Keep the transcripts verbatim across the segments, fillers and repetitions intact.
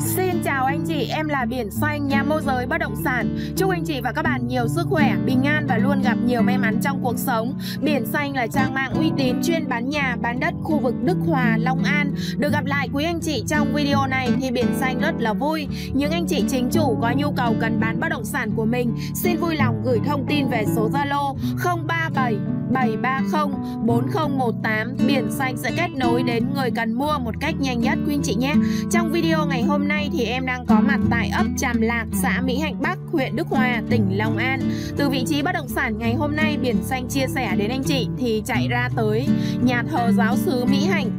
Xin chào anh chị, em là Biển Xanh, nhà môi giới bất động sản. Chúc anh chị và các bạn nhiều sức khỏe, bình an và luôn gặp nhiều may mắn trong cuộc sống. Biển Xanh là trang mạng uy tín chuyên bán nhà, bán đất khu vực Đức Hòa, Long An. Được gặp lại quý anh chị trong video này thì Biển Xanh rất là vui. Những anh chị chính chủ có nhu cầu cần bán bất động sản của mình, xin vui lòng gửi thông tin về số Zalo không ba bảy bảy ba không bốn không một tám. Biển Xanh sẽ kết nối đến người cần mua một cách nhanh nhất quý anh chị nhé. Trong video ngày hôm nay thì em đang có mặt tại ấp Tràm Lạc, xã Mỹ Hạnh Bắc, huyện Đức Hòa, tỉnh Long An. Từ vị trí bất động sản ngày hôm nay Biển Xanh chia sẻ đến anh chị thì chạy ra tới nhà thờ giáo xứ Mỹ Hạnh.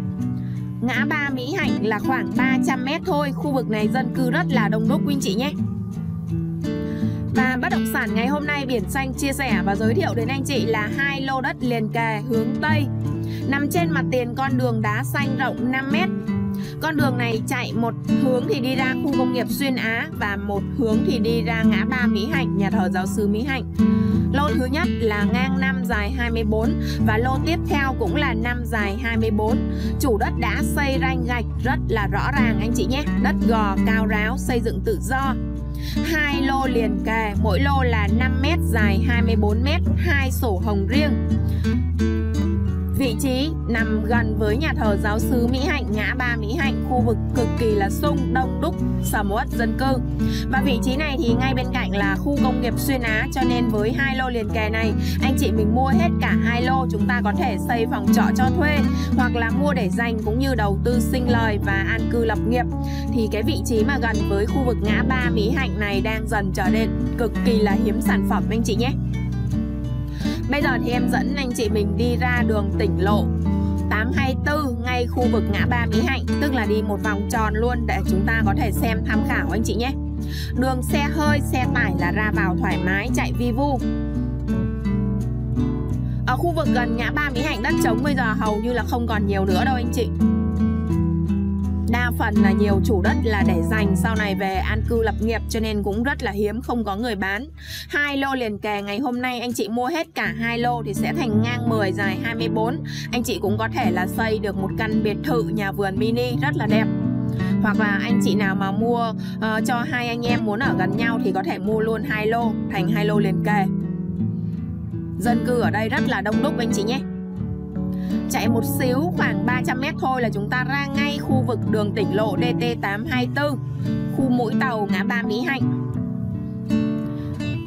Ngã Ba Mỹ Hạnh là khoảng ba trăm mét thôi. Khu vực này dân cư rất là đông đúc quý anh chị nhé. Và bất động sản ngày hôm nay Biển Xanh chia sẻ và giới thiệu đến anh chị là hai lô đất liền kề hướng Tây, nằm trên mặt tiền con đường đá xanh rộng năm mét. Con đường này chạy một hướng thì đi ra khu công nghiệp Xuyên Á và một hướng thì đi ra ngã ba Mỹ Hạnh, nhà thờ giáo xứ Mỹ Hạnh. Lô thứ nhất là ngang năm dài hai mươi bốn và lô tiếp theo cũng là năm dài hai mươi bốn. Chủ đất đã xây ranh gạch rất là rõ ràng anh chị nhé. Đất gò cao ráo, xây dựng tự do. Hai lô liền kề, mỗi lô là năm mét dài hai mươi bốn mét, hai sổ hồng riêng. Vị trí nằm gần với nhà thờ giáo xứ Mỹ Hạnh, ngã ba Mỹ Hạnh, khu vực cực kỳ là sung, đông đúc, sầm uất dân cư. Và vị trí này thì ngay bên cạnh là khu công nghiệp Xuyên Á, cho nên với hai lô liền kề này, anh chị mình mua hết cả hai lô, chúng ta có thể xây phòng trọ cho thuê hoặc là mua để dành cũng như đầu tư sinh lời và an cư lập nghiệp. Thì cái vị trí mà gần với khu vực ngã ba Mỹ Hạnh này đang dần trở nên cực kỳ là hiếm sản phẩm anh chị nhé. Bây giờ thì em dẫn anh chị mình đi ra đường tỉnh lộ tám hai tư ngay khu vực ngã ba Mỹ Hạnh, tức là đi một vòng tròn luôn để chúng ta có thể xem tham khảo anh chị nhé. Đường xe hơi, xe tải là ra vào thoải mái, chạy vi vu. Ở khu vực gần ngã ba Mỹ Hạnh đất trống bây giờ hầu như là không còn nhiều nữa đâu anh chị. Đa phần là nhiều chủ đất là để dành sau này về an cư lập nghiệp, cho nên cũng rất là hiếm, không có người bán. Hai lô liền kề ngày hôm nay anh chị mua hết cả hai lô thì sẽ thành ngang mười dài hai mươi bốn. Anh chị cũng có thể là xây được một căn biệt thự, nhà vườn mini rất là đẹp. Hoặc là anh chị nào mà mua uh, cho hai anh em muốn ở gần nhau thì có thể mua luôn hai lô, thành hai lô liền kề. Dân cư ở đây rất là đông đúc anh chị nhé. Chạy một xíu khoảng ba trăm mét thôi là chúng ta ra ngay khu vực đường tỉnh lộ D T tám hai tư, khu mũi tàu ngã ba Mỹ Hạnh.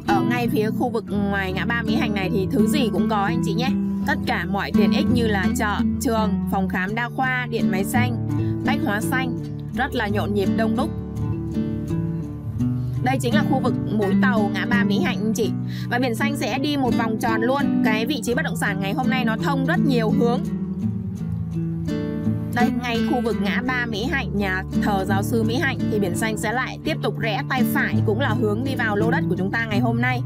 Ở ngay phía khu vực ngoài ngã ba Mỹ Hạnh này thì thứ gì cũng có anh chị nhé. Tất cả mọi tiện ích như là chợ, trường, phòng khám đa khoa, điện máy xanh, bách hóa xanh, rất là nhộn nhịp đông đúc. Đây chính là khu vực mũi tàu ngã ba Mỹ Hạnh anh chị. Và Biển Xanh sẽ đi một vòng tròn luôn. Cái vị trí bất động sản ngày hôm nay nó thông rất nhiều hướng. Đây, ngay khu vực ngã ba Mỹ Hạnh, nhà thờ giáo sư Mỹ Hạnh thì Biển Xanh sẽ lại tiếp tục rẽ tay phải, cũng là hướng đi vào lô đất của chúng ta ngày hôm nay.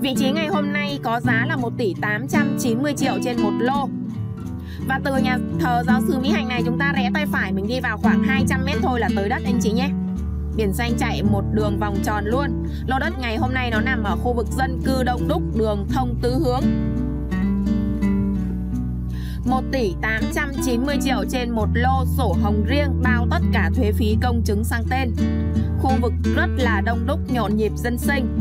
Vị trí ngày hôm nay có giá là một tỷ tám trăm chín mươi triệu trên một lô. Và từ nhà thờ giáo sư Mỹ Hạnh này chúng ta rẽ tay phải, mình đi vào khoảng hai trăm mét thôi là tới đất anh chị nhé. Biển Xanh chạy một đường vòng tròn luôn. Lô đất ngày hôm nay nó nằm ở khu vực dân cư đông đúc, đường thông tứ hướng. Một tỷ tám trăm chín mươi triệu trên một lô, sổ hồng riêng, bao tất cả thuế phí công chứng sang tên. Khu vực rất là đông đúc, nhộn nhịp dân sinh.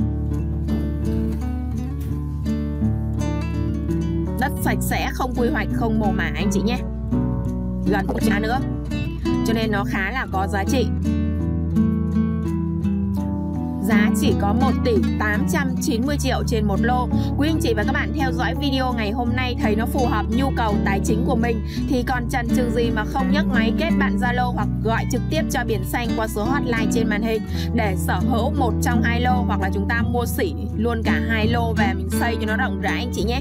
Đất sạch sẽ, không quy hoạch, không mồ mả anh chị nhé. Gần không xa nữa, cho nên nó khá là có giá trị. Giá chỉ có một tỷ tám trăm chín mươi triệu trên một lô. Quý anh chị và các bạn theo dõi video ngày hôm nay thấy nó phù hợp nhu cầu tài chính của mình thì còn chần chừ gì mà không nhấc máy kết bạn Zalo hoặc gọi trực tiếp cho Biển Xanh qua số hotline trên màn hình để sở hữu một trong hai lô, hoặc là chúng ta mua xỉ luôn cả hai lô về mình xây cho nó rộng rãi anh chị nhé.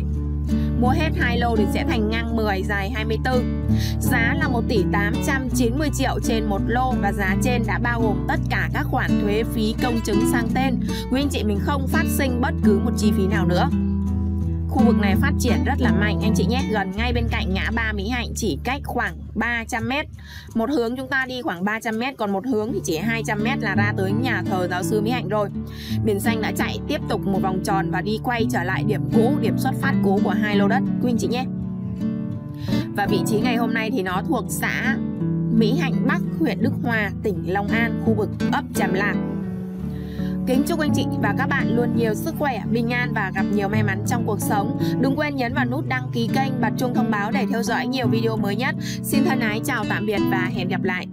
Mua hết hai lô thì sẽ thành ngang mười dài hai mươi bốn. Giá là một tỷ tám trăm chín mươi triệu trên một lô và giá trên đã bao gồm tất cả các khoản thuế phí công chứng sang tên. Quý anh chị mình không phát sinh bất cứ một chi phí nào nữa. Khu vực này phát triển rất là mạnh anh chị nhé, gần ngay bên cạnh ngã ba Mỹ Hạnh, chỉ cách khoảng ba trăm mét. Một hướng chúng ta đi khoảng ba trăm mét, còn một hướng thì chỉ hai trăm mét là ra tới nhà thờ giáo sư Mỹ Hạnh rồi. Biển Xanh đã chạy tiếp tục một vòng tròn và đi quay trở lại điểm cũ, điểm xuất phát cũ của hai lô đất, quý anh chị nhé. Và vị trí ngày hôm nay thì nó thuộc xã Mỹ Hạnh Bắc, huyện Đức Hòa, tỉnh Long An, khu vực ấp Tràm Lạc. Kính chúc anh chị và các bạn luôn nhiều sức khỏe, bình an và gặp nhiều may mắn trong cuộc sống. Đừng quên nhấn vào nút đăng ký kênh, bật chuông thông báo để theo dõi nhiều video mới nhất. Xin thân ái chào tạm biệt và hẹn gặp lại.